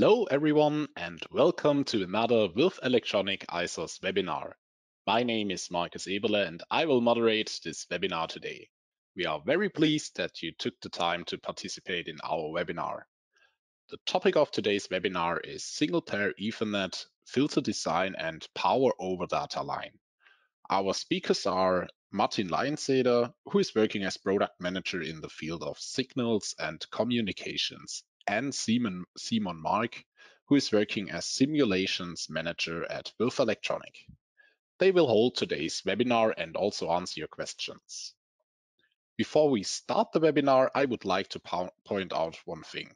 Hello everyone and welcome to another Würth Elektronik ISOS webinar. My name is Markus Eberle and I will moderate this webinar today. We are very pleased that you took the time to participate in our webinar. The topic of today's webinar is Single Pair Ethernet, Filter Design and Power over Data Line. Our speakers are Martin Leinseder, who is working as product manager in the field of signals and communications, and Simon Mark, who is working as simulations manager at Würth Elektronik. They will hold today's webinar and also answer your questions. Before we start the webinar, I would like to point out one thing.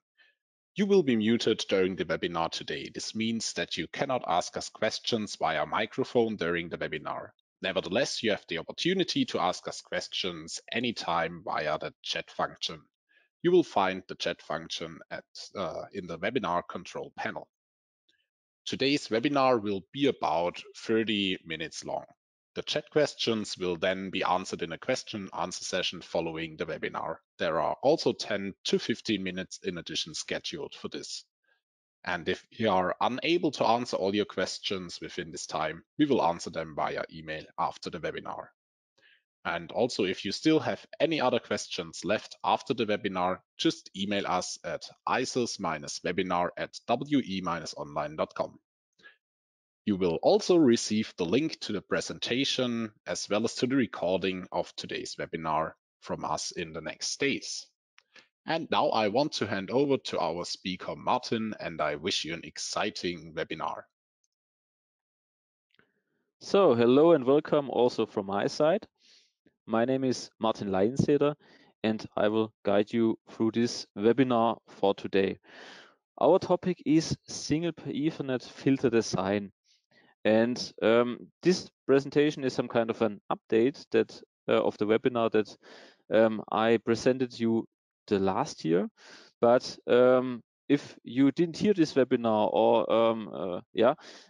You will be muted during the webinar today. This means that you cannot ask us questions via microphone during the webinar. Nevertheless, you have the opportunity to ask us questions anytime via the chat function. You will find the chat function in the webinar control panel. Today's webinar will be about 30 minutes long. The chat questions will then be answered in a question-answer session following the webinar. There are also 10 to 15 minutes in addition scheduled for this. And if you are unable to answer all your questions within this time, we will answer them via email after the webinar. And also, if you still have any other questions left after the webinar, just email us at isos-webinar@we-online.com. You will also receive the link to the presentation as well as to the recording of today's webinar from us in the next days. And now I want to hand over to our speaker Martin, and I wish you an exciting webinar. So, hello and welcome also from my side. My name is Martin Leinseder, and I will guide you through this webinar for today. Our topic is Single Pair Ethernet Filter Design. And this presentation is some kind of an update that of the webinar that I presented you the last year. But if you didn't hear this webinar or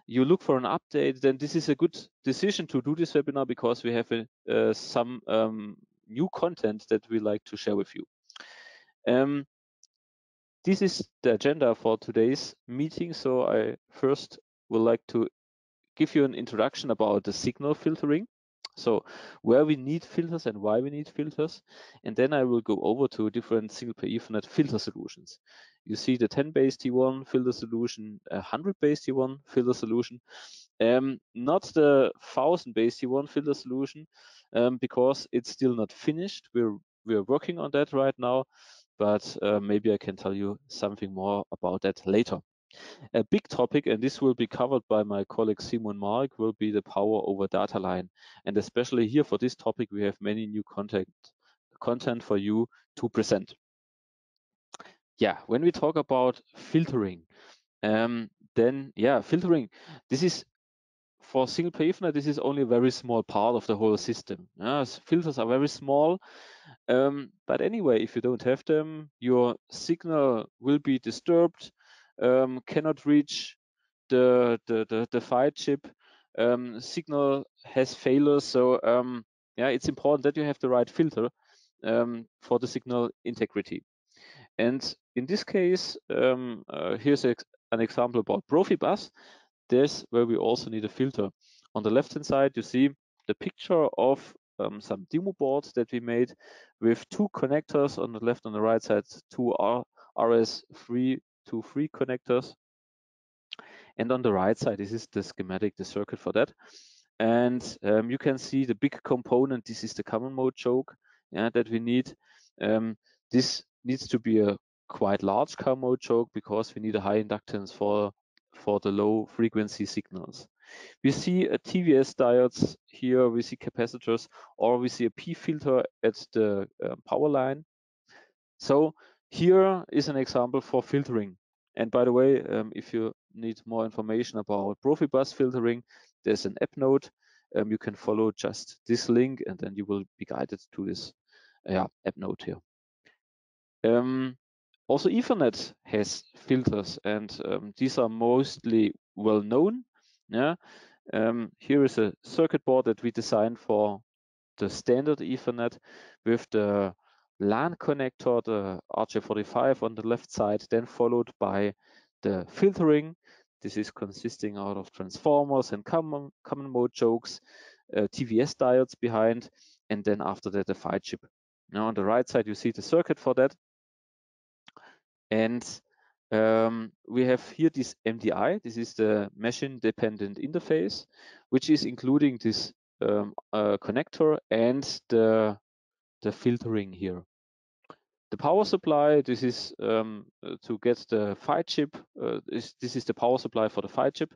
you look for an update, then this is a good decision to do this webinar because we have some new content that we like to share with you. This is the agenda for today's meeting. So I first would like to give you an introduction about the signal filtering. So where we need filters and why we need filters. And then I will go over to different single pair Ethernet filter solutions. You see the 10-base T1 filter solution, 100-base T1 filter solution, not the 1000-base T1 filter solution because it's still not finished. We're working on that right now, but maybe I can tell you something more about that later. A big topic, and this will be covered by my colleague Simon Mark, will be the power over data line. And especially here for this topic, we have many new content for you to present. Yeah, when we talk about filtering, filtering, this is for single pair Ethernet, this is only a very small part of the whole system. Filters are very small, but anyway, if you don't have them, your signal will be disturbed, cannot reach the PHY chip, signal has failures, so it's important that you have the right filter for the signal integrity. And in this case, here's an example about Profibus. This where we also need a filter. On the left-hand side, you see the picture of some demo boards that we made with two connectors on the left and the right side, two RS323 connectors. And on the right side, this is the schematic, the circuit for that. And you can see the big component. This is the common mode choke that we need. This needs to be a quite large common mode choke because we need a high inductance for the low frequency signals. We see a TVS diodes here, we see capacitors, or we see a P filter at the power line. So here is an example for filtering. And by the way, if you need more information about Profibus filtering, there's an app note. You can follow just this link and then you will be guided to this app note here. Also Ethernet has filters, and these are mostly well known. Here is a circuit board that we designed for the standard Ethernet with the LAN connector, the RJ45 on the left side, then followed by the filtering. This is consisting out of transformers and common mode chokes, TVS diodes behind, and then after that the PHY chip. Now on the right side you see the circuit for that, and we have here this MDI. This is the machine dependent interface, which is including this connector and the filtering here. The power supply, this is to get the PHY chip, this is the power supply for the PHY chip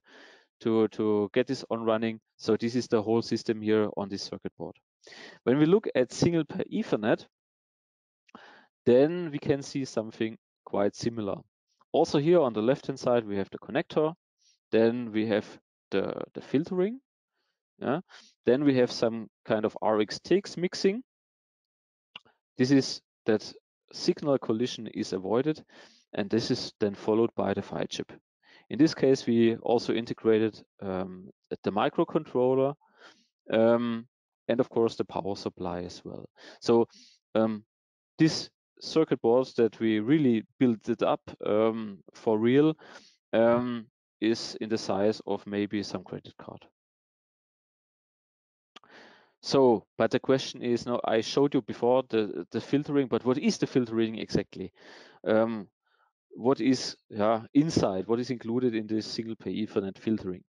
to get this on running. So this is the whole system here on this circuit board. When we look at single pair Ethernet, then we can see something quite similar. Also here on the left-hand side, we have the connector, then we have the filtering, yeah? Then we have some kind of RX-TX mixing. This is that signal collision is avoided, and this is then followed by the PHY chip. In this case, we also integrated the microcontroller and of course the power supply as well. So these circuit boards that we really built it up for real is in the size of maybe some credit card. So, but the question is, now I showed you before the filtering, but what is the filtering exactly? What is inside? What is included in this single pair Ethernet filtering?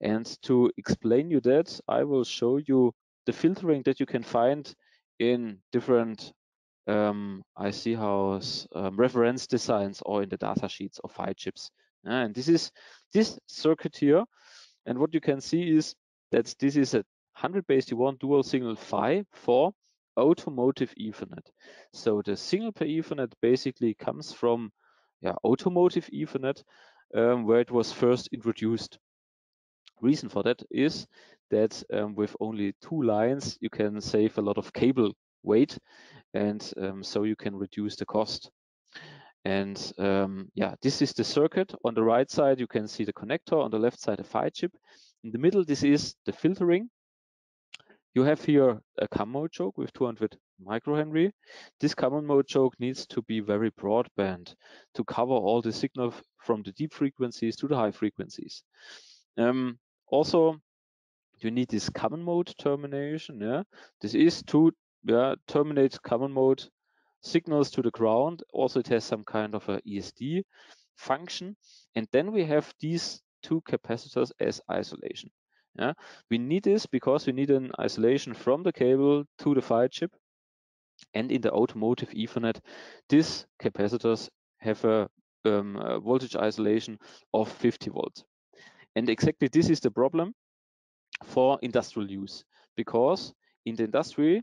And to explain you that, I will show you the filtering that you can find in different IC house reference designs or in the data sheets of PHY chips. And this is this circuit here. And what you can see is that this is a 100-base T1 dual signal PHY for automotive Ethernet. So the single pair Ethernet basically comes from automotive Ethernet, where it was first introduced. Reason for that is that with only two lines, you can save a lot of cable weight, and so you can reduce the cost. And this is the circuit. On the right side, you can see the connector. On the left side, a PHY chip. In the middle, this is the filtering. You have here a common mode choke with 200 microhenry. This common mode choke needs to be very broadband to cover all the signal from the deep frequencies to the high frequencies. Also, you need this common mode termination. Yeah? This is to terminate common mode signals to the ground. Also, it has some kind of a ESD function. And then we have these two capacitors as isolation. Yeah, we need this because we need an isolation from the cable to the PHY chip, and in the automotive Ethernet, these capacitors have a voltage isolation of 50 volts. And exactly this is the problem for industrial use, because in the industry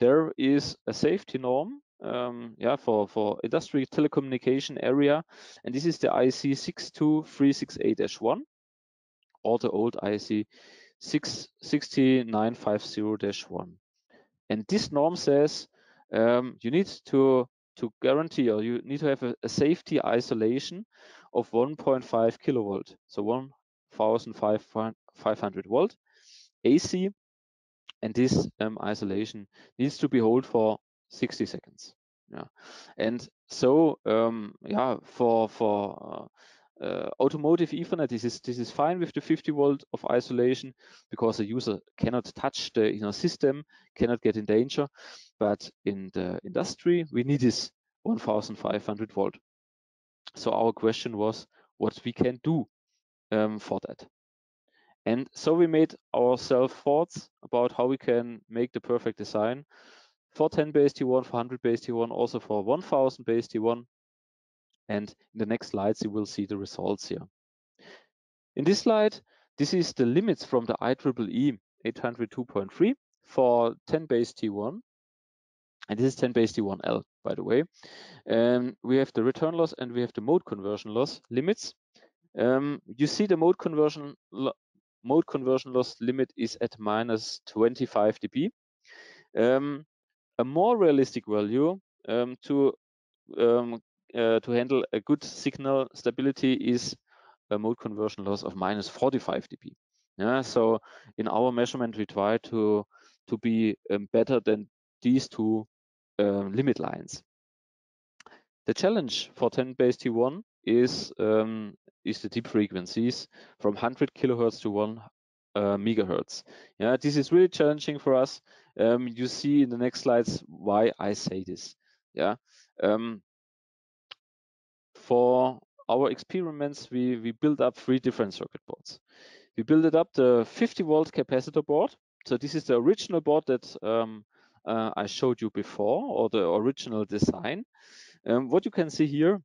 there is a safety norm for industry telecommunication area, and this is the IEC 62368-1. Or the old IEC 66950-1. And this norm says you need to guarantee, or you need to have a safety isolation of 1.5 kilovolt, so 1,500 volt AC, and this isolation needs to be held for 60 seconds. Yeah, and so for automotive Ethernet, this is fine with the 50 volt of isolation, because the user cannot touch the inner system, cannot get in danger. But in the industry, we need this 1,500 volt. So our question was what we can do for that. And so we made ourselves thoughts about how we can make the perfect design for 10-base T1, for 100-base T1, also for 1000-base T1. And in the next slides, you will see the results here. In this slide, this is the limits from the IEEE 802.3 for 10-base T1. And this is 10-base T1L, by the way. We have the return loss and we have the mode conversion loss limits. You see the mode conversion loss limit is at minus 25 dB. A more realistic value to handle a good signal stability is a mode conversion loss of minus 45 dB. Yeah, so in our measurement, we try to be better than these two limit lines. The challenge for 10-base T1 is the deep frequencies from 100 kilohertz to 1 megahertz. Yeah, this is really challenging for us. You see in the next slides why I say this. Yeah, for our experiments, we built up 3 different circuit boards. We built up the 50-volt capacitor board. So this is the original board that I showed you before, or the original design. What you can see here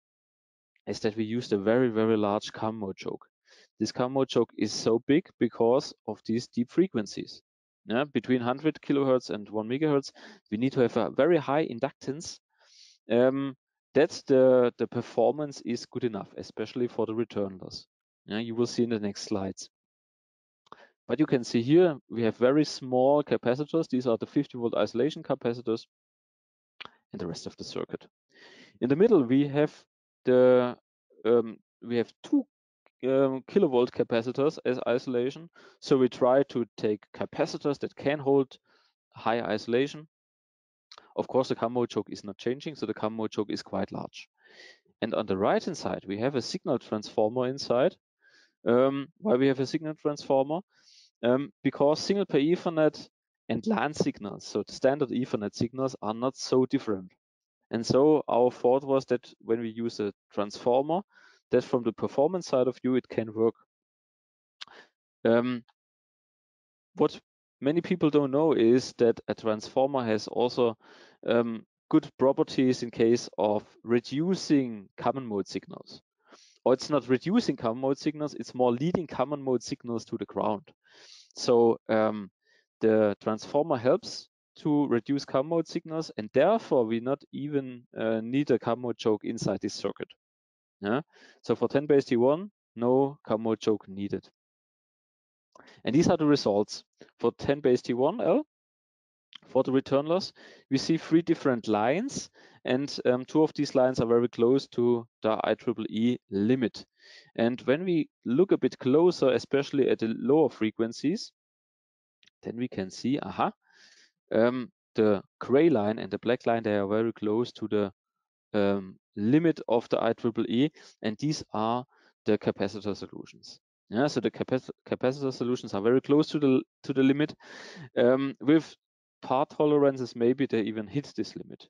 is that we used a very, very large cam mode choke. This cam mode choke is so big because of these deep frequencies. Yeah, between 100 kilohertz and 1 megahertz, we need to have a very high inductance. That's the performance is good enough, especially for the return loss. Yeah, you will see in the next slides. But you can see here, we have very small capacitors. These are the 50-volt isolation capacitors and the rest of the circuit. In the middle, we have the 2 kilovolt capacitors as isolation. So we try to take capacitors that can hold high isolation. Of course, the cam mode choke is not changing, so the cam mode choke is quite large. And on the right-hand side, we have a signal transformer inside. Why we have a signal transformer? Because single pair Ethernet and LAN signals, so the standard Ethernet signals, are not so different. And so our thought was that when we use a transformer, that from the performance side of view, it can work. What many people don't know is that a transformer has also good properties in case of reducing common mode signals. Or it's not reducing common mode signals, it's more leading common mode signals to the ground. So the transformer helps to reduce common mode signals, and therefore we not even need a common mode choke inside this circuit. Yeah? So for 10-base T1, no common mode choke needed. And these are the results for 10-base T1L. For the return loss, we see 3 different lines, and 2 of these lines are very close to the IEEE limit. And when we look a bit closer, especially at the lower frequencies, then we can see, aha, the gray line and the black line, they are very close to the limit of the IEEE, and these are the capacitor solutions. Yeah, so the capacitor solutions are very close to the limit. With part tolerances, maybe they even hit this limit.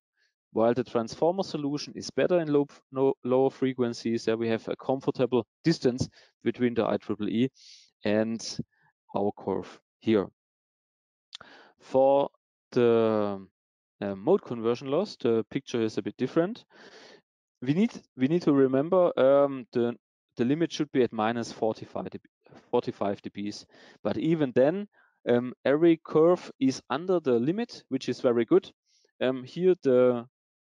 While the transformer solution is better in lower frequencies, there we have a comfortable distance between the IEEE and our curve here. For the mode conversion loss, the picture is a bit different. We need to remember the limit should be at minus 45 dBs, but even then, every curve is under the limit, which is very good. Here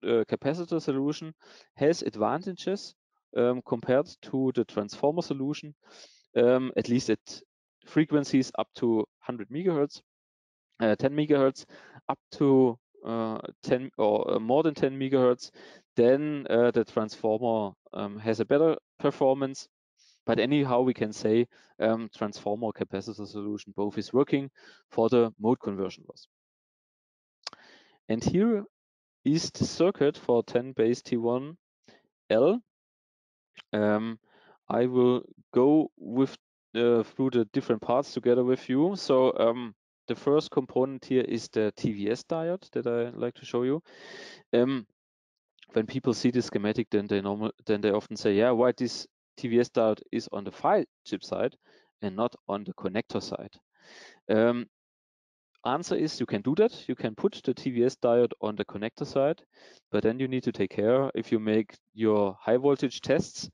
the capacitor solution has advantages compared to the transformer solution, at least at frequencies up to 100 megahertz, 10 megahertz, up to 10 or more than 10 megahertz. Then the transformer has a better performance. But anyhow, we can say transformer capacitor solution both is working for the mode conversion loss. And here is the circuit for 10-base T1L. I will go with through the different parts together with you. So the first component here is the TVS diode that I like to show you. When people see this schematic, then they often say, "Yeah, why this?" TVS diode is on the file chip side and not on the connector side. Answer is you can do that. You can put the TVS diode on the connector side, but then you need to take care if you make your high voltage tests.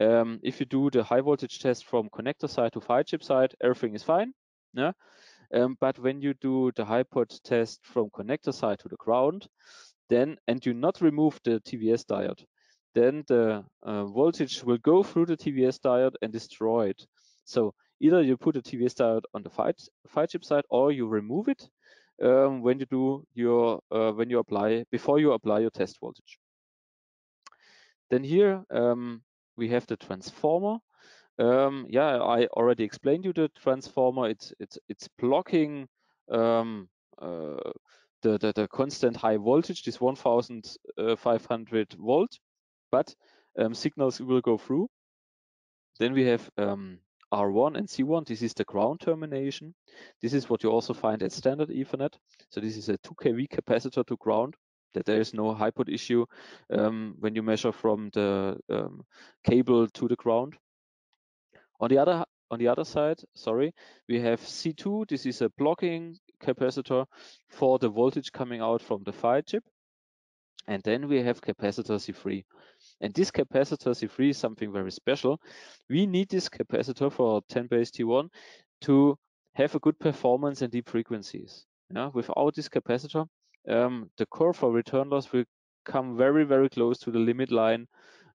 If you do the high voltage test from connector side to file chip side, everything is fine. Yeah? But when you do the high pot test from connector side to the ground, then and you not remove the TVS diode, then the voltage will go through the TVS diode and destroy it. So either you put a TVS diode on the file chip side, or you remove it when you do your before you apply your test voltage. Then here we have the transformer. Yeah, I already explained you the transformer. It's blocking the constant high voltage, this 1,500 volt. But signals will go through. Then we have R1 and C1. This is the ground termination. This is what you also find at standard Ethernet. So this is a 2 kV capacitor to ground, that there is no high put issue when you measure from the cable to the ground. On the other side, we have C2. This is a blocking capacitor for the voltage coming out from the PHY chip. And then we have capacitor C3. And this capacitor C3 is something very special. We need this capacitor for 10-base T1 to have a good performance in deep frequencies. Yeah? Without this capacitor, the curve for return loss will come very, very close to the limit line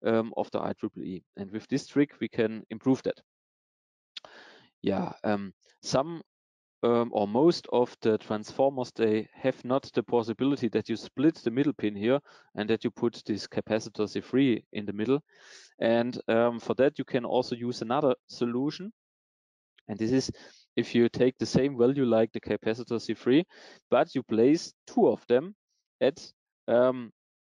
of the IEEE. And with this trick, we can improve that. Yeah, most of the transformers, they have not the possibility that you split the middle pin here and that you put this capacitor C3 in the middle. And for that, you can also use another solution. And this is if you take the same value like the capacitor C3, but you place two of them at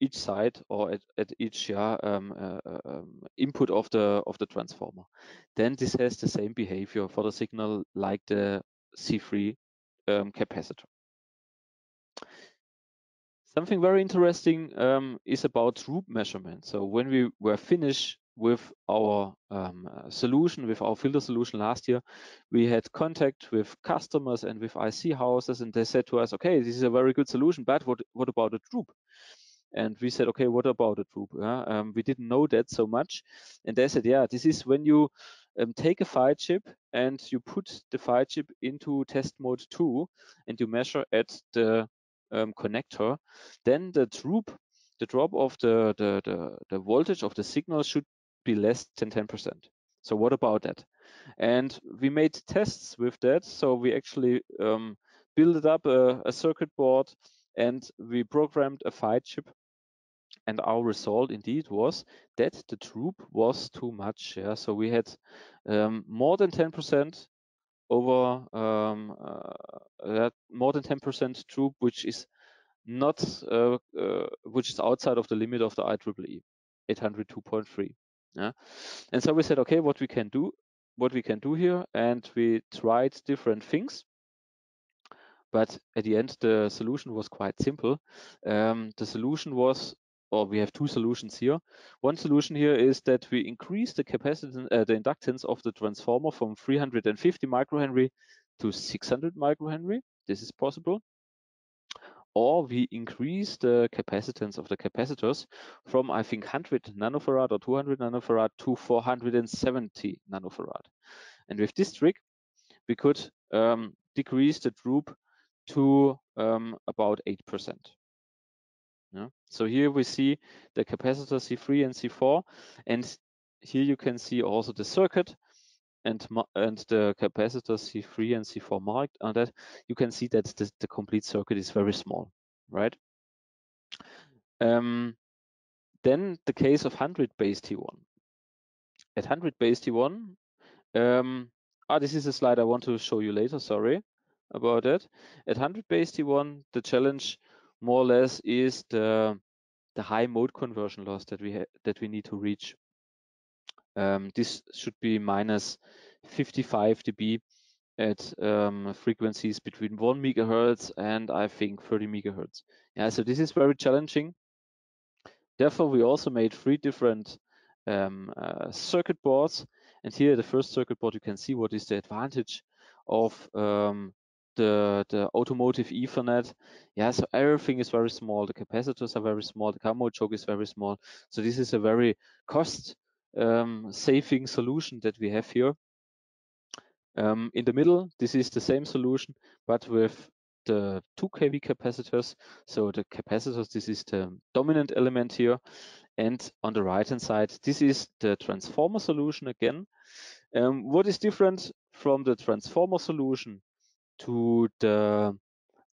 each side or at each input of the transformer. Then this has the same behavior for the signal like the C3 capacitor. Something very interesting is about droop measurement. So when we were finished with our solution, with our filter solution last year, we had contact with customers and with IC houses, and they said to us, okay, this is a very good solution, but what about the droop? And we said, okay, what about the droop? We didn't know that so much. And they said, yeah, this is when you take a PHY chip and you put the PHY chip into test mode 2 and you measure at the connector, then the drop of the voltage of the signal should be less than 10%. So what about that? And we made tests with that. So we actually built up a circuit board and we programmed a PHY chip. And our result indeed was that the droop was too much. Yeah? So we had more than 10% droop, which is not which is outside of the limit of the IEEE 802.3. Yeah? And so we said, okay, what we can do here, and we tried different things. But at the end, the solution was quite simple. The solution was, or we have two solutions here. One solution here is that we increase the capacitance, the inductance of the transformer from 350 microhenry to 600 microhenry. This is possible. Or we increase the capacitance of the capacitors from, I think, 100 nanofarad or 200 nanofarad to 470 nanofarad. And with this trick, we could decrease the droop to about 8%. Yeah. So here we see the capacitor C3 and C4, and here you can see also the circuit and the capacitor C3 and C4 marked on that. You can see that the complete circuit is very small, right? Then the case of 100-base T1. At 100-base T1, this is a slide I want to show you later, sorry about that. At 100-base T1, the challenge more or less is the high mode conversion loss that we need to reach. This should be minus 55 dB at frequencies between 1 megahertz and I think 30 megahertz. Yeah, so this is very challenging. Therefore, we also made three different circuit boards. And here, the first circuit board, you can see what is the advantage of the automotive Ethernet. Yeah, so everything is very small. The capacitors are very small. The car mode choke is very small. So this is a very cost-saving solution that we have here. In the middle, this is the same solution, but with the 2 kV capacitors. So the capacitors, this is the dominant element here. And on the right-hand side, this is the transformer solution again. What is different from the transformer solution to the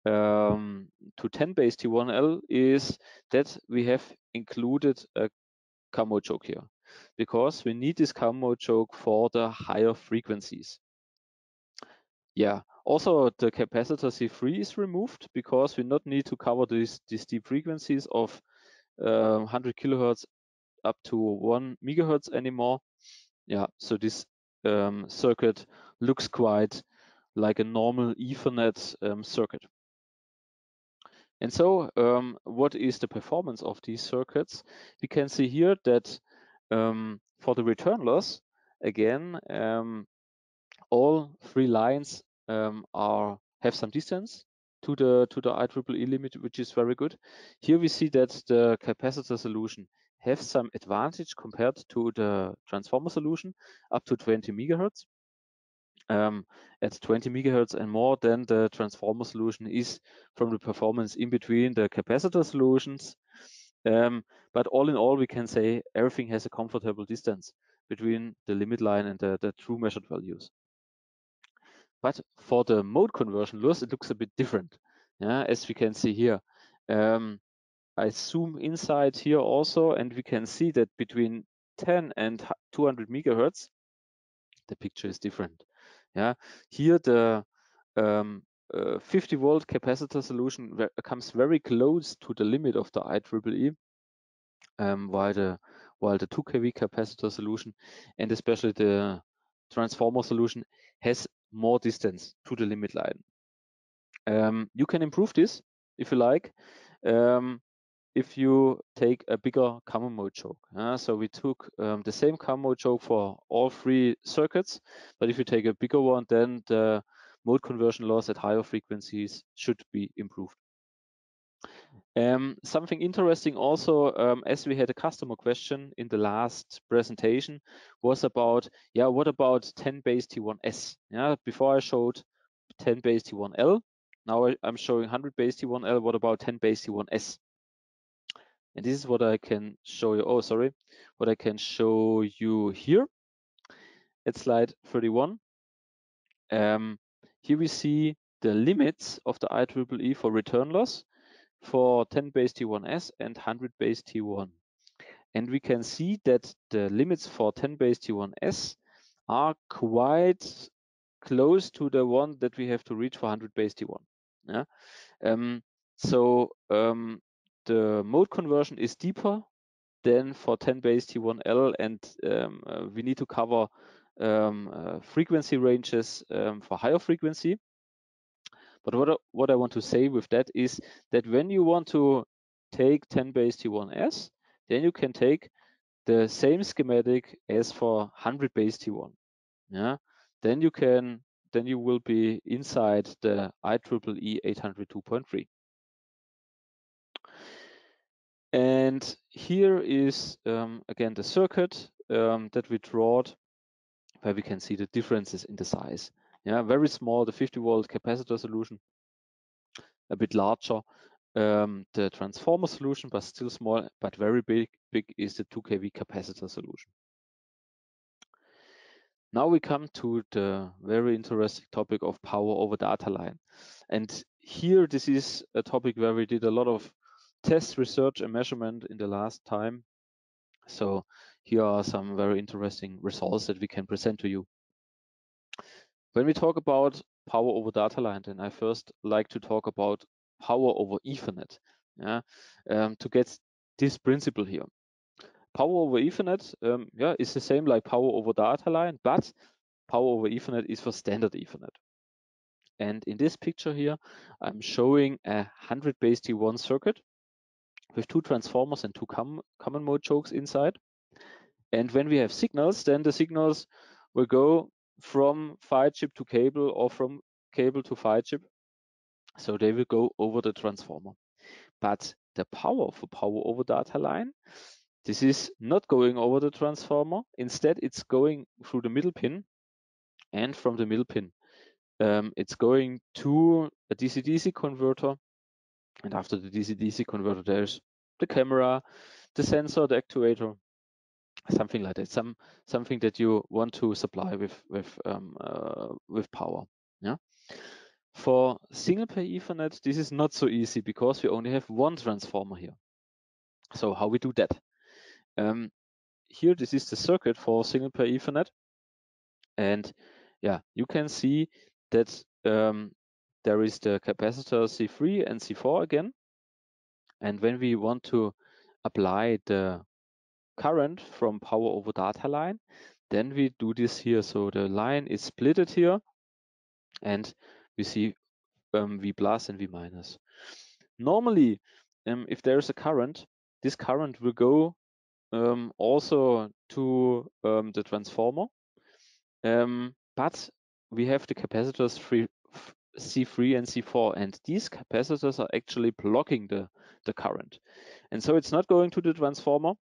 10-base T1L is that we have included a car mode choke here, because we need this car mode choke for the higher frequencies. Yeah. Also, the capacitor C3 is removed because we not need to cover these deep frequencies of 100 kilohertz up to 1 MHz anymore. Yeah, so this circuit looks quite like a normal Ethernet circuit. And so what is the performance of these circuits? We can see here that for the return loss, again, all three lines have some distance to the IEEE limit, which is very good. Here we see that the capacitor solution have some advantage compared to the transformer solution up to 20 MHz. At 20 megahertz and more, then the transformer solution is from the performance in between the capacitor solutions. But all in all, we can say everything has a comfortable distance between the limit line and the true measured values. But for the mode conversion loss, it looks a bit different, yeah, as we can see here. I zoom inside here also, and we can see that between 10 and 200 megahertz, the picture is different. Yeah, here the 50-volt capacitor solution comes very close to the limit of the IEEE, while the 2 kV capacitor solution and especially the transformer solution has more distance to the limit line. You can improve this if you like, if you take a bigger common mode choke. So we took the same common mode choke for all three circuits, but if you take a bigger one, then the mode conversion loss at higher frequencies should be improved. Something interesting also, as we had a customer question in the last presentation, was about, yeah, what about 10-base T1S? Yeah, before I showed 10-base T1L, now I'm showing 100-base T1L. What about 10-base T1S? And this is what I can show you. Oh, sorry, what I can show you here at slide 31. Here we see the limits of the IEEE for return loss for 10-base T1S and 100-base T1. And we can see that the limits for 10-base T1S are quite close to the one that we have to reach for 100-base T1. Yeah? The mode conversion is deeper than for 10-base T1L, and we need to cover frequency ranges for higher frequency. But what I want to say with that is that when you want to take 10-base T1S, then you can take the same schematic as for 100-base T1. Yeah, then you can, then you will be inside the IEEE 802.3. And here is again the circuit that we drawn, where we can see the differences in the size. Yeah, very small, the 50-volt capacitor solution, a bit larger, the transformer solution, but still small, but very big is the 2 kV capacitor solution. Now we come to the very interesting topic of power over data line. And here, this is a topic where we did a lot of test research and measurement in the last time. So here are some very interesting results that we can present to you. When we talk about power over data line, then I first like to talk about power over Ethernet, yeah, to get this principle here. Power over Ethernet yeah, is the same like power over data line, but power over Ethernet is for standard Ethernet. And in this picture here, I'm showing a 100-base T1 circuit with 2 transformers and 2 common mode chokes inside. And when we have signals, then the signals will go from PHY chip to cable or from cable to PHY chip. So they will go over the transformer. But the power for power over data line, this is not going over the transformer. Instead, it's going through the middle pin, and from the middle pin, it's going to a DC-DC converter. And after the DC-DC converter, there's the camera, the sensor, the actuator, something like that. Something that you want to supply with power. Yeah. For single pair Ethernet, this is not so easy because we only have one transformer here. So how we do that? Here, this is the circuit for single pair Ethernet, and yeah, you can see that. There is the capacitor C3 and C4 again. And when we want to apply the current from power over data line, then we do this here. So the line is splitted here, and we see V plus and V minus. Normally, if there is a current, this current will go also to the transformer, but we have the capacitors C3 and C4, and these capacitors are actually blocking the current, and so it's not going to the transformer.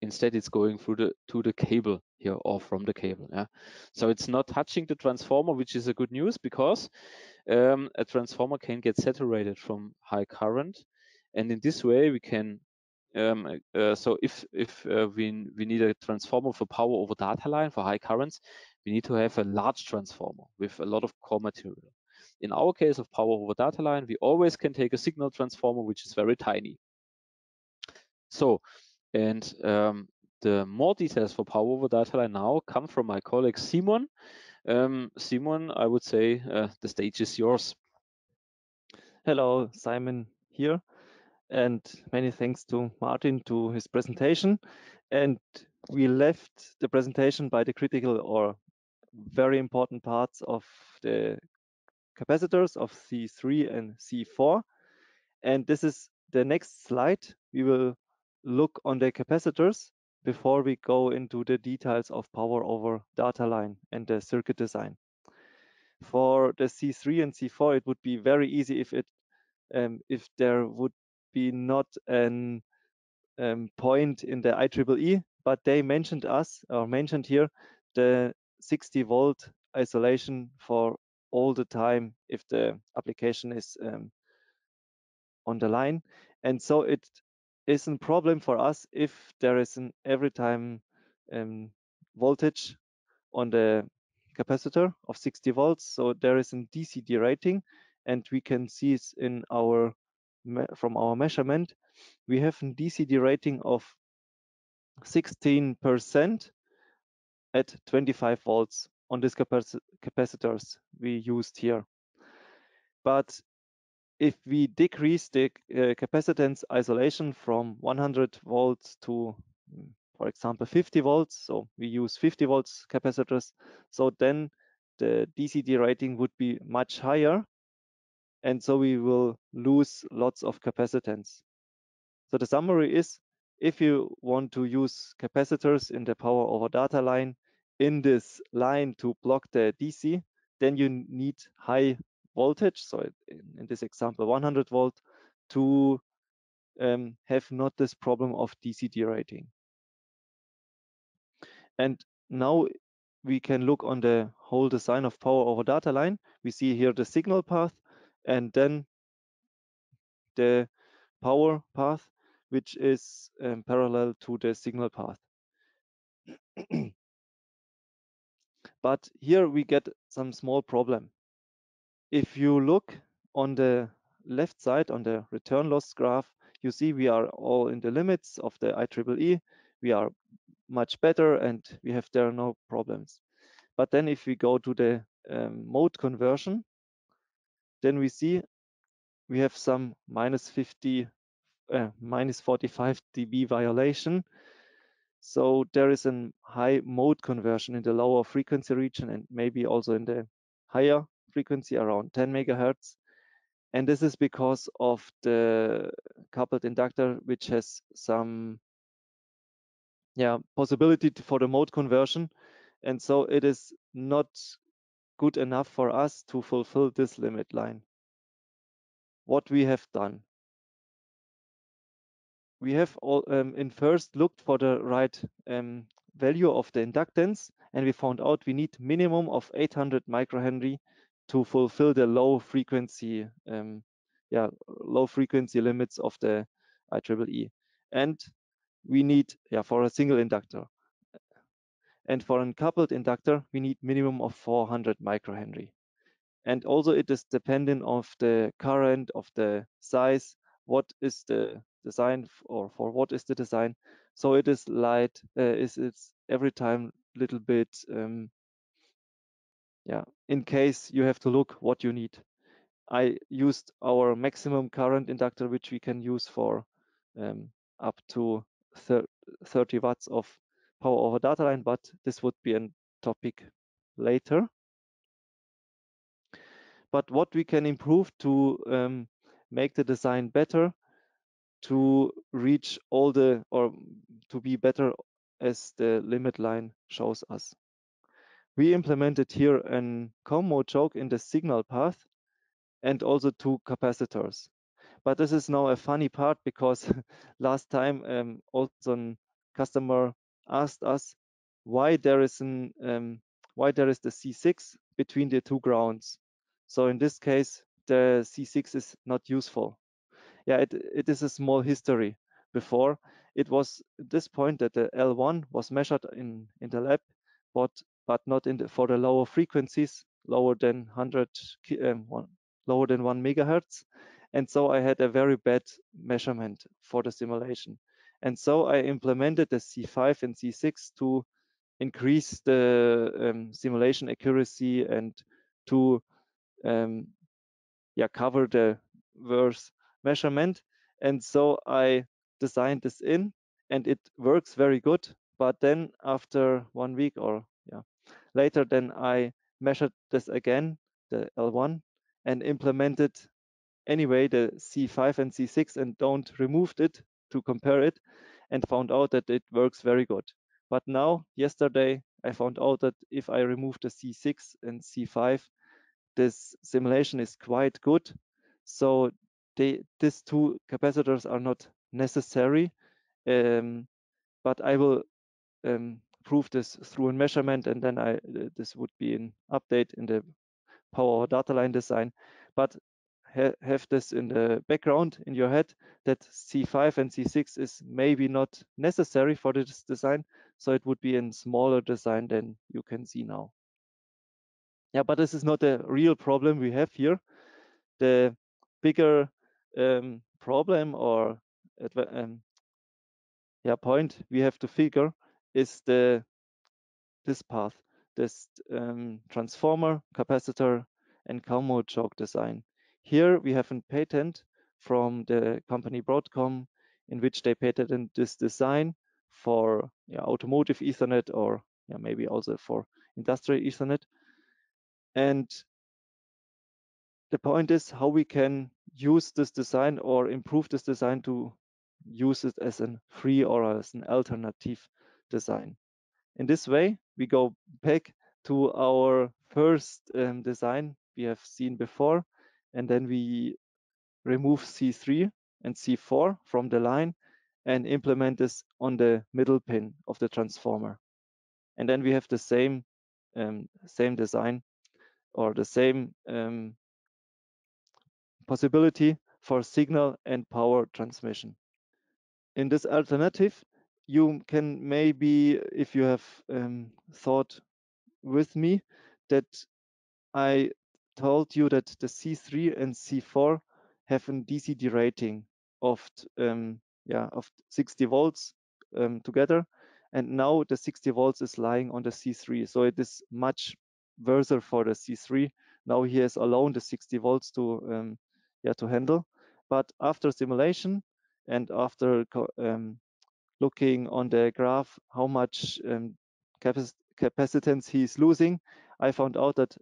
Instead, it's going through to the cable here, or from the cable. Yeah, so it's not touching the transformer, which is a good news, because a transformer can get saturated from high current, and in this way we can. So if we need a transformer for power over data line for high currents, we need to have a large transformer with a lot of core material. In our case of power over data line, we always can take a signal transformer, which is very tiny. So, and the more details for power over data line now come from my colleague Simon. Simon, I would say the stage is yours. Hello, Simon here. And many thanks to Martin to his presentation. And we left the presentation by the critical or very important parts of the capacitors of C3 and C4. And this is the next slide. We will look on the capacitors before we go into the details of power over data line and the circuit design. For the C3 and C4, it would be very easy if there would be not an point in the IEEE, but they mentioned here the 60-volt isolation for all the time if the application is on the line. And so it is a problem for us if there is an every time voltage on the capacitor of 60 volts. So there is a DC derating, and we can see it in our from our measurement. We have a DC derating of 16% at 25 volts on these capacitors we used here. But if we decrease the capacitance isolation from 100 volts to, for example, 50 volts, so we use 50 volts capacitors, so then the DC derating would be much higher. And so we will lose lots of capacitance. So the summary is, if you want to use capacitors in the power over data line in this line to block the DC, then you need high voltage. So in this example, 100 volt to have not this problem of DC derating. And now we can look on the whole design of power over data line. We see here the signal path, and then the power path, which is parallel to the signal path. But here we get some small problem. If you look on the left side, on the return loss graph, you see we are all in the limits of the IEEE. We are much better, and we have there are no problems. But then if we go to the mode conversion, then we see we have some minus 45 dB violation. So there is a high mode conversion in the lower frequency region, and maybe also in the higher frequency around 10 megahertz. And this is because of the coupled inductor, which has some possibility for the mode conversion. And so it is not good enough for us to fulfill this limit line. What we have done, we have in first looked for the right value of the inductance, and we found out we need minimum of 800 microhenry to fulfill the low frequency limits of the IEEE, and we need for a single inductor. And for a coupled inductor, we need minimum of 400 microhenry. And also it is dependent of the current, of the size, what is the design, or for what is the design. So it is light, it's every time little bit, in case you have to look what you need. I used our maximum current inductor, which we can use for up to 30 watts of power over data line, but this would be a topic later. But what we can improve to make the design better, to reach all the, or to be better as the limit line shows us. We implemented here a combo choke in the signal path and also two capacitors. But this is now a funny part, because last time also a customer asked us why there is the C6 between the two grounds. So in this case, the C6 is not useful. Yeah, it is a small history. Before, it was at this point that the L1 was measured in the lab, but not in the, for the lower frequencies, lower than 1 megahertz. And so I had a very bad measurement for the simulation. And so I implemented the C5 and C6 to increase the simulation accuracy and to cover the worse measurement. And so I designed this in, and it works very good. But then after 1 week or later, then I measured this again, the L1, and implemented anyway the C5 and C6 and removed it to compare it, and found out that it works very good. But now, yesterday, I found out that if I remove the C6 and C5, this simulation is quite good. So these two capacitors are not necessary, but I will prove this through a measurement, and then this would be an update in the power data line design. But have this in the background in your head, that C5 and C6 is maybe not necessary for this design, so it would be a smaller design than you can see now. Yeah, but this is not a real problem we have here. The bigger problem or point we have to figure is this path, this transformer, capacitor, and combo choke design. Here we have a patent from the company Broadcom, in which they patented this design for automotive Ethernet, or maybe also for industrial Ethernet. And the point is how we can use this design or improve this design to use it as a free or as an alternative design. In this way, we go back to our first design we have seen before, and then we remove C3 and C4 from the line and implement this on the middle pin of the transformer. And then we have the same design, or the same possibility for signal and power transmission. In this alternative, you can maybe, if you have thought with me, that I told you that the C3 and C4 have a DC derating of 60 volts together, and now the 60 volts is lying on the C3, so it is much worse for the C3. Now he has alone the 60 volts to handle. But after simulation and after looking on the graph how much capacitance he is losing, I found out that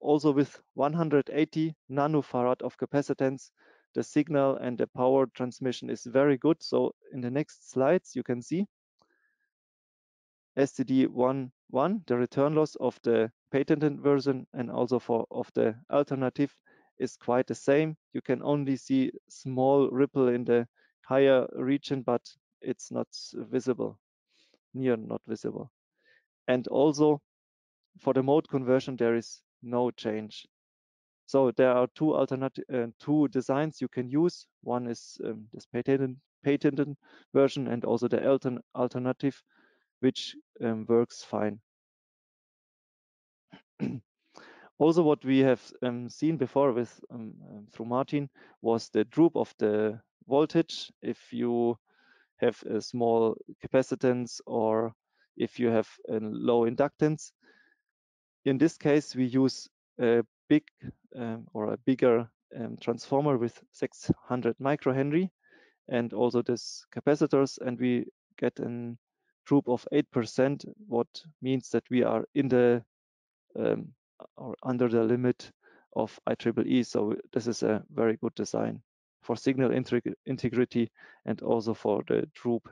also with 180 nanofarad of capacitance, the signal and the power transmission is very good. So in the next slides, you can see STD11, the return loss of the patented version and also of the alternative is quite the same. You can only see small ripple in the higher region, but it's not visible, not visible. And also for the mode conversion, there is no change. So there are two designs you can use. One is this patented version, and also the alternative, which works fine. Also, what we have seen before through Martin was the droop of the voltage. If you have a small capacitance or if you have a low inductance, in this case we use a bigger transformer with 600 microhenry, and also this capacitors, and we get a droop of 8%, what means that we are in the or under the limit of IEEE. So this is a very good design for signal integrity and also for the droop.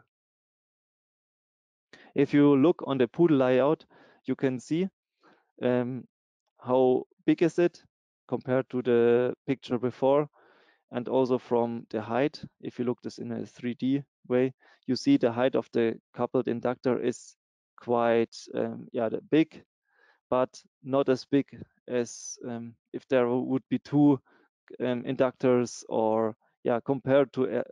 If you look on the poodle layout, you can see how big is it compared to the picture before, and also from the height. If you look this in a 3D way, you see the height of the coupled inductor is quite big, but not as big as if there would be two inductors, or compared to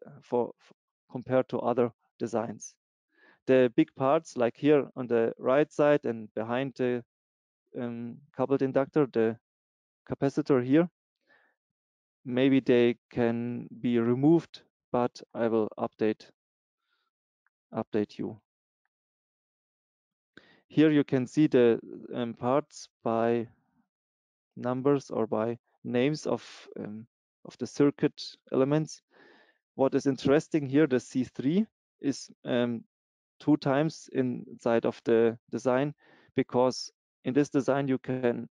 other designs. The big parts, like here on the right side and behind the coupled inductor, the capacitor here, maybe they can be removed, but I will update you. Here you can see the parts by numbers or by names of the circuit elements. What is interesting here, the C3 is two times inside of the design, because in this design you can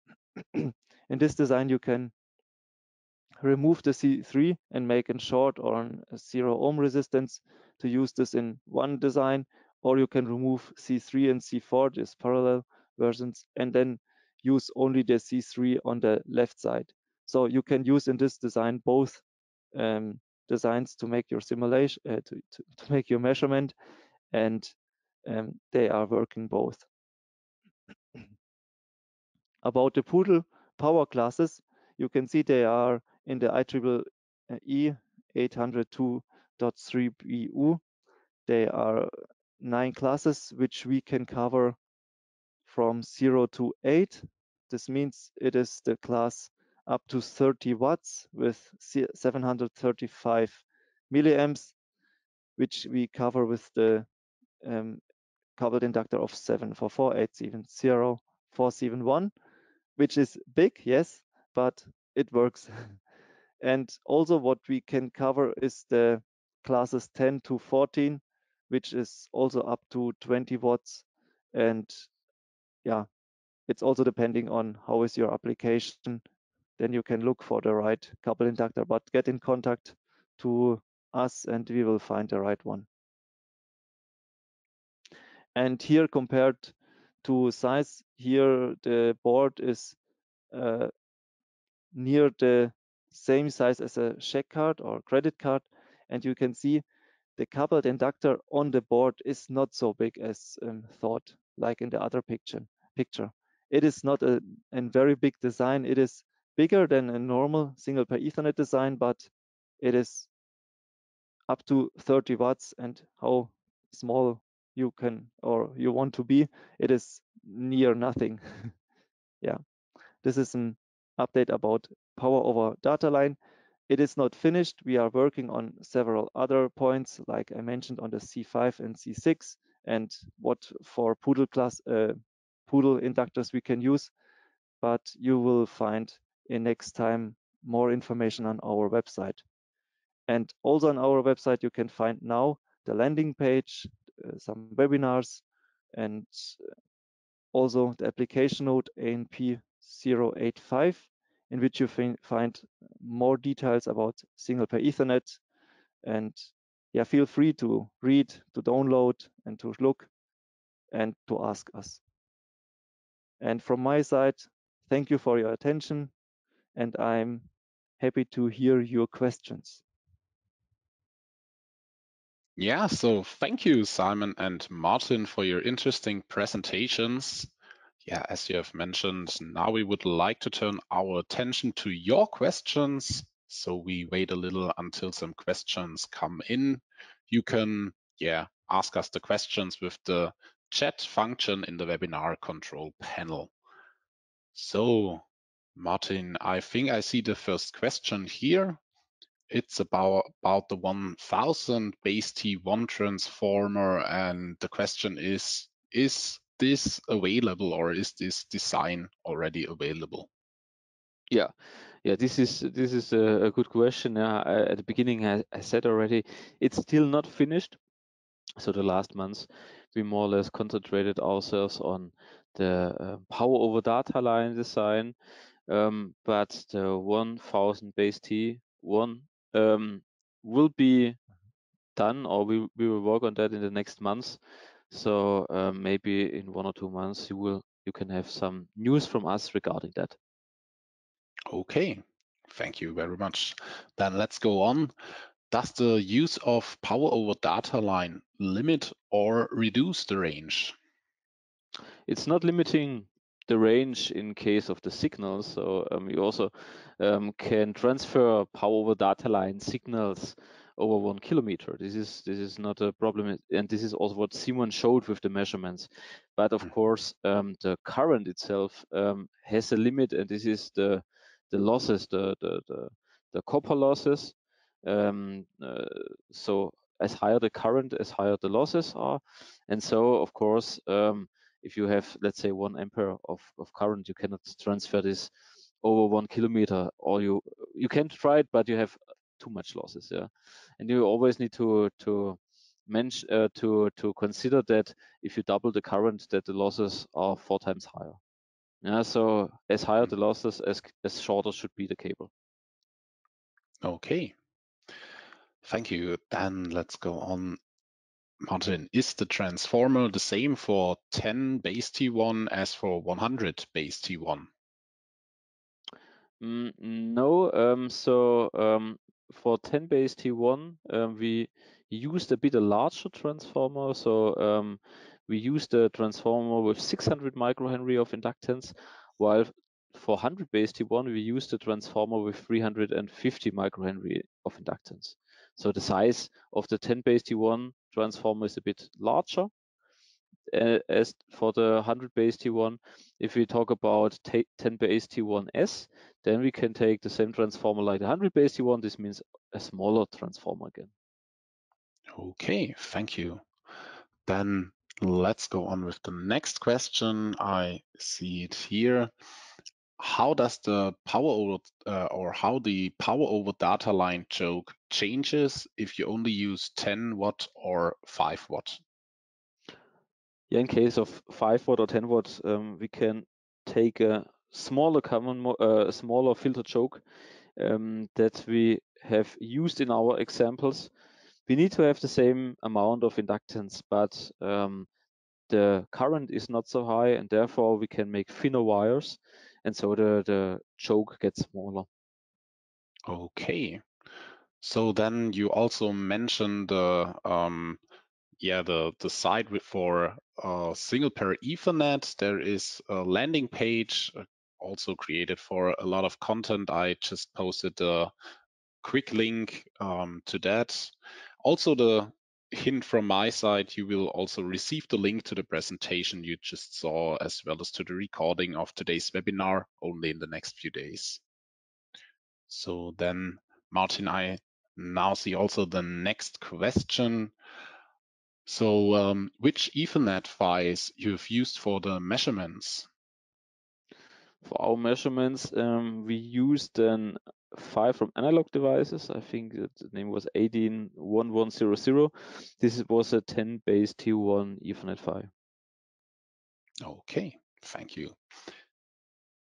remove the C3 and make a short or a 0-ohm resistance to use this in one design, or you can remove C3 and C4, these parallel versions, and then use only the C3 on the left side. So you can use in this design both designs to make your simulation, to make your measurement, and they are working both. About the poodle power classes, you can see they are in the IEEE 802.3 BU. They are 9 classes, which we can cover from 0 to 8. This means it is the class up to 30 watts with 735 milliamps, which we cover with the coupled inductor of 744870471, which is big, yes, but it works. And also what we can cover is the classes 10 to 14, which is also up to 20 watts. And yeah, it's also depending on how is your application. Then you can look for the right coupled inductor, but get in contact to us and we will find the right one. And here, compared to size, here the board is near the same size as a check card or credit card, and you can see the coupled inductor on the board is not so big as thought, like in the other picture. It is not a very big design. It is bigger than a normal single pair Ethernet design, but it is up to 30 watts, and how small you can or you want to be, it is near nothing. Yeah, this is an update about Power over Data Line. It is not finished. We are working on several other points, like I mentioned on the C5 and C6, and what for poodle class poodle inductors we can use. But you will find in next time more information on our website. And also on our website, you can find now the landing page, some webinars, and also the application note ANP 085, in which you find more details about single pair Ethernet. And yeah, feel free to read, to download, and to look, and to ask us. And from my side, thank you for your attention, and I'm happy to hear your questions. Yeah, so thank you, Simon and Martin, for your interesting presentations. Yeah, as you have mentioned, now we would like to turn our attention to your questions. So we wait a little until some questions come in. You can, ask us the questions with the chat function in the webinar control panel. So, Martin, I think I see the first question here. It's about the 1000-base T1 transformer, and the question is this available, or is this design already available? Yeah, this is a good question. At the beginning I said already, it's still not finished. So the last months, we more or less concentrated ourselves on the power over data line design, but the 1000-base T1 will be done, or we will work on that in the next months. So maybe in 1 or 2 months you can have some news from us regarding that. Okay, thank you very much. Then let's go on. Does the use of power over data line limit or reduce the range? It's not limiting the range in case of the signals. So you also can transfer power over data line signals over 1 kilometer. This is not a problem, and this is also what Simon showed with the measurements. But of course, the current itself has a limit, and this is the losses, the copper losses. So as higher the current, as higher the losses are, and so of course if you have, let's say, 1 ampere of current, you cannot transfer this over 1 kilometer, or you can try it, but you have too much losses. Yeah, and you always need to consider that if you double the current, that the losses are 4 times higher. Yeah, so as higher the losses, as shorter should be the cable. Okay. Thank you. Then let's go on. Martin, is the transformer the same for 10-base T1 as for 100-base T1? No. For 10-base T1, we used a bit a larger transformer. So we used a transformer with 600 microhenry of inductance, while for 100-base T1, we used a transformer with 350 microhenry of inductance. So the size of the 10-base T1 transformer is a bit larger. As for the 100-base T1, if we talk about 10-base T1S, then we can take the same transformer like the 100-base T1. This means a smaller transformer again. Okay, thank you. Then let's go on with the next question. I see it here. How does the power over data line choke changes if you only use 10 watt or 5 watt? Yeah, in case of 5 watt or 10 watt, we can take a smaller smaller filter choke that we have used in our examples. We need to have the same amount of inductance, but the current is not so high, and therefore we can make thinner wires, and so the choke gets smaller. Okay, so then you also mentioned the site for single pair Ethernet. There is a landing page also created for a lot of content. I just posted a quick link to that. Also, the hint from my side, you will also receive the link to the presentation you just saw, as well as to the recording of today's webinar, only in the next few days. So then, Martin, I now see also the next question. So which Ethernet PHYs you've used for the measurements? For our measurements, we used an PHY from Analog Devices. I think that the name was 181100. This was a 10-base T1 Ethernet PHY. Okay, thank you.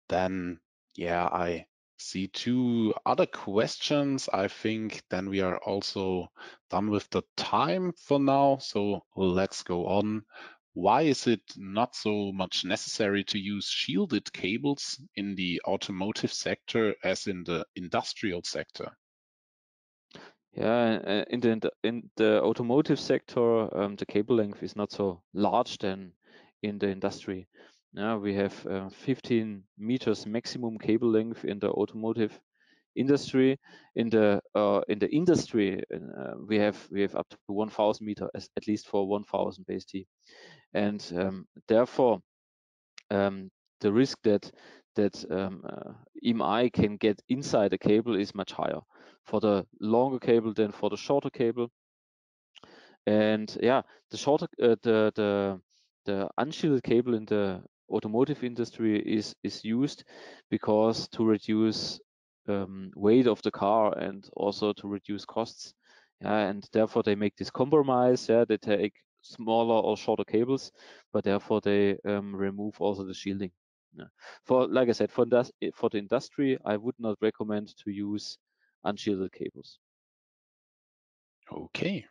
Then, yeah, I see 2 other questions. I think then we are also done with the time for now. So let's go on. Why is it not so much necessary to use shielded cables in the automotive sector as in the industrial sector? Yeah, in the automotive sector, the cable length is not so large than in the industry. Now we have 15 meters maximum cable length in the automotive industry. In the industry, we have up to 1000 meter at least for 1000-base T, and therefore the risk that EMI can get inside the cable is much higher for the longer cable than for the shorter cable. And yeah, the shorter the unshielded cable in the automotive industry is used because to reduce weight of the car and also to reduce costs. and therefore they make this compromise. They take smaller or shorter cables, but therefore they remove also the shielding. For, like I said, for the industry, I would not recommend to use unshielded cables. Okay.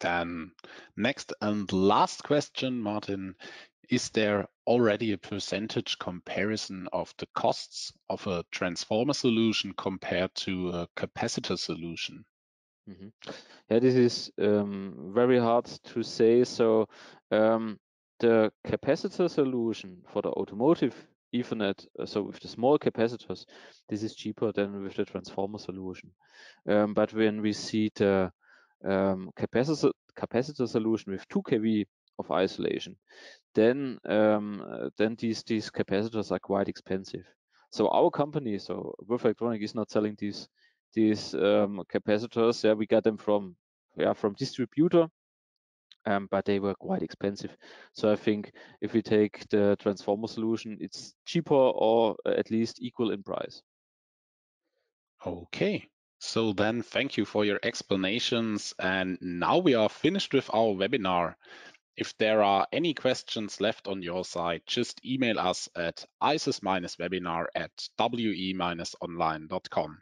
Then next and last question, Martin, is there already a percentage comparison of the costs of a transformer solution compared to a capacitor solution? Mm-hmm. Yeah, this is very hard to say. So the capacitor solution for the automotive Ethernet, so with the small capacitors, this is cheaper than with the transformer solution. But when we see the capacitor solution with 2 kV of isolation, then these capacitors are quite expensive. So our company, so Würth Elektronik, is not selling these capacitors. We got them from distributor, but they were quite expensive. So I think if we take the transformer solution, it's cheaper or at least equal in price. Okay. So then thank you for your explanations. And now we are finished with our webinar. If there are any questions left on your side, just email us at isos-webinar@we-online.com.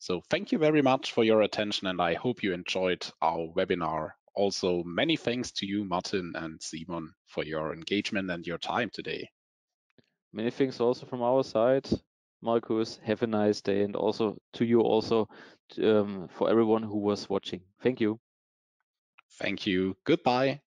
So thank you very much for your attention, and I hope you enjoyed our webinar. Also, many thanks to you, Martin and Simon, for your engagement and your time today. Many thanks also from our side. Markus, have a nice day, and also to you for everyone who was watching. Thank you. Thank you. Goodbye.